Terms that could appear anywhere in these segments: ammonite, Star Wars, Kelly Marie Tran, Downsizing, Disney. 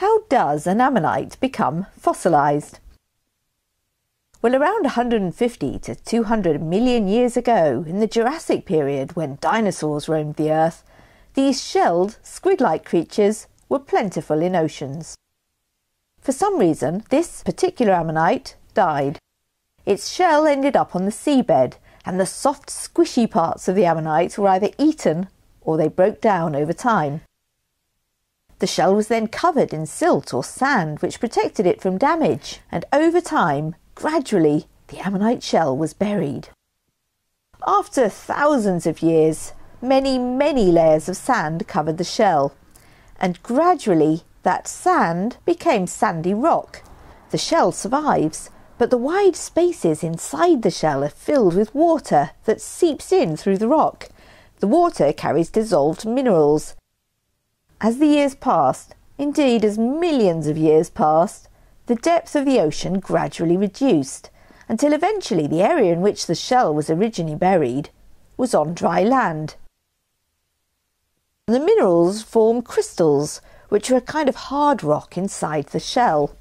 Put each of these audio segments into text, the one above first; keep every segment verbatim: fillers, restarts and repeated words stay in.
How does an ammonite become fossilized? Well, around one hundred fifty to two hundred million years ago, in the Jurassic period when dinosaurs roamed the Earth, these shelled, squid-like creatures were plentiful in oceans. For some reason, this particular ammonite died. Its shell ended up on the seabed, and the soft, squishy parts of the ammonite were either eaten or they broke down over time. The shell was then covered in silt or sand, which protected it from damage, and over time, gradually, the ammonite shell was buried. After thousands of years, many, many layers of sand covered the shell, and gradually that sand became sandy rock. The shell survives, but the wide spaces inside the shell are filled with water that seeps in through the rock. The water carries dissolved minerals. As the years passed, indeed as millions of years passed, the depth of the ocean gradually reduced, until eventually the area in which the shell was originally buried was on dry land. The minerals form crystals, which are a kind of hard rock inside the shell.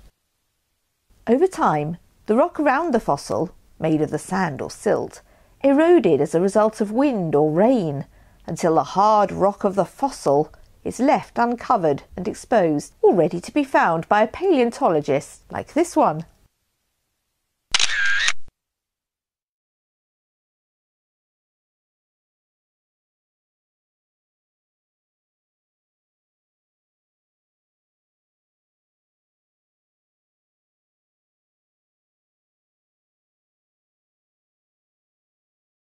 Over time, the rock around the fossil, made of the sand or silt, eroded as a result of wind or rain, until the hard rock of the fossil is left uncovered and exposed, all ready to be found by a paleontologist like this one.